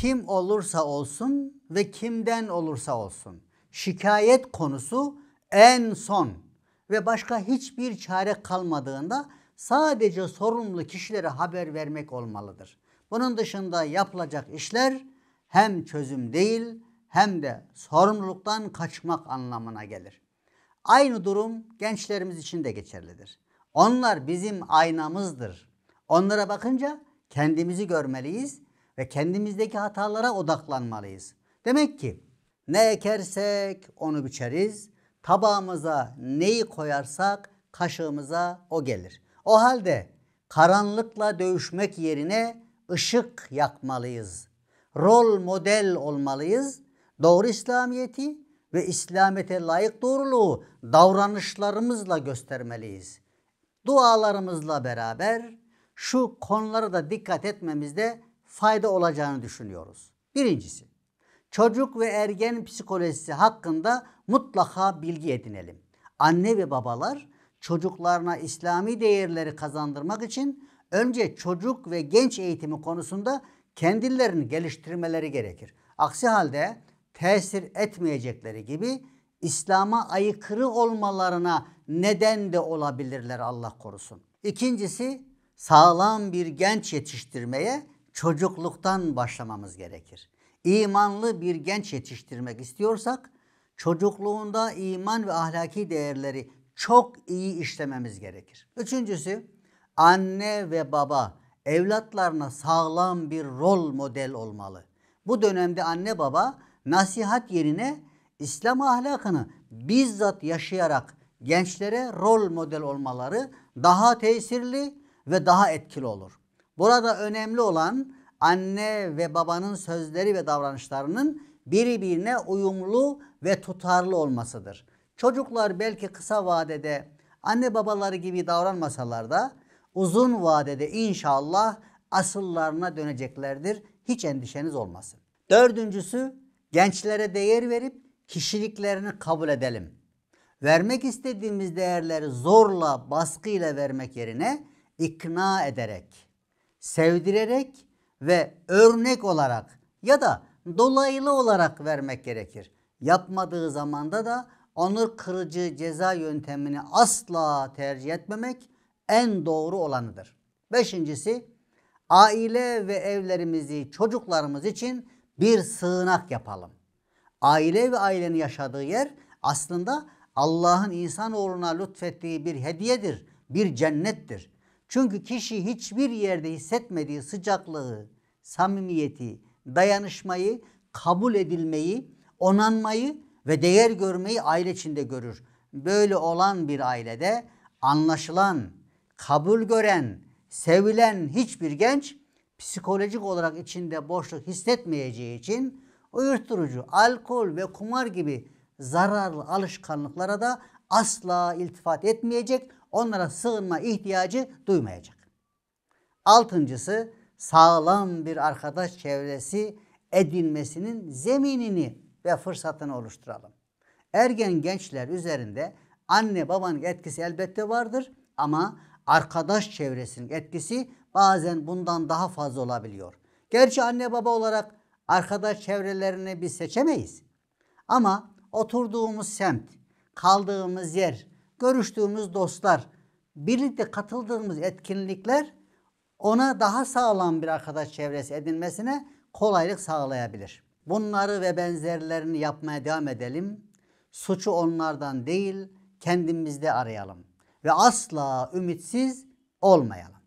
Kim olursa olsun ve kimden olursa olsun şikayet konusu en son ve başka hiçbir çare kalmadığında sadece sorumlu kişilere haber vermek olmalıdır. Bunun dışında yapılacak işler hem çözüm değil hem de sorumluluktan kaçmak anlamına gelir. Aynı durum gençlerimiz için de geçerlidir. Onlar bizim aynamızdır. Onlara bakınca kendimizi görmeliyiz ve kendimizdeki hatalara odaklanmalıyız. Demek ki ne ekersek onu biçeriz, tabağımıza neyi koyarsak kaşığımıza o gelir. O halde karanlıkla dövüşmek yerine ışık yakmalıyız. Rol model olmalıyız. Doğru İslamiyeti ve İslamiyete layık doğruluğu davranışlarımızla göstermeliyiz. Dualarımızla beraber şu konulara da dikkat etmemizde fayda olacağını düşünüyoruz. Birincisi, çocuk ve ergen psikolojisi hakkında mutlaka bilgi edinelim. Anne ve babalar çocuklarına İslami değerleri kazandırmak için önce çocuk ve genç eğitimi konusunda kendilerini geliştirmeleri gerekir. Aksi halde tesir etmeyecekleri gibi İslam'a aykırı olmalarına neden de olabilirler, Allah korusun. İkincisi, sağlam bir genç yetiştirmeye çocukluktan başlamamız gerekir. İmanlı bir genç yetiştirmek istiyorsak çocukluğunda iman ve ahlaki değerleri çok iyi işlememiz gerekir. Üçüncüsü, anne ve baba evlatlarına sağlam bir rol model olmalı. Bu dönemde anne baba nasihat yerine İslam ahlakını bizzat yaşayarak gençlere rol model olmaları daha tesirli ve daha etkili olur. Burada önemli olan anne ve babanın sözleri ve davranışlarının birbirine uyumlu ve tutarlı olmasıdır. Çocuklar belki kısa vadede anne babaları gibi davranmasalar da uzun vadede inşallah asıllarına döneceklerdir. Hiç endişeniz olmasın. Dördüncüsü, gençlere değer verip kişiliklerini kabul edelim. Vermek istediğimiz değerleri zorla, baskıyla vermek yerine ikna ederek, sevdirerek ve örnek olarak ya da dolaylı olarak vermek gerekir. Yapmadığı zamanda da onur kırıcı ceza yöntemini asla tercih etmemek en doğru olanıdır. Beşincisi, aile ve evlerimizi çocuklarımız için bir sığınak yapalım. Aile ve ailenin yaşadığı yer aslında Allah'ın insanoğluna lütfettiği bir hediyedir, bir cennettir. Çünkü kişi hiçbir yerde hissetmediği sıcaklığı, samimiyeti, dayanışmayı, kabul edilmeyi, onanmayı ve değer görmeyi aile içinde görür. Böyle olan bir ailede anlaşılan, kabul gören, sevilen hiçbir genç psikolojik olarak içinde boşluk hissetmeyeceği için uyuşturucu, alkol ve kumar gibi zararlı alışkanlıklara da asla iltifat etmeyecek, onlara sığınma ihtiyacı duymayacak. Altıncısı, sağlam bir arkadaş çevresi edinmesinin zeminini ve fırsatını oluşturalım. Ergen gençler üzerinde anne babanın etkisi elbette vardır ama arkadaş çevresinin etkisi bazen bundan daha fazla olabiliyor. Gerçi anne baba olarak arkadaş çevrelerini biz seçemeyiz. Ama oturduğumuz semt, kaldığımız yer, görüştüğümüz dostlar, birlikte katıldığımız etkinlikler ona daha sağlam bir arkadaş çevresi edinmesine kolaylık sağlayabilir. Bunları ve benzerlerini yapmaya devam edelim. Suçu onlardan değil, kendimizde arayalım ve asla ümitsiz olmayalım.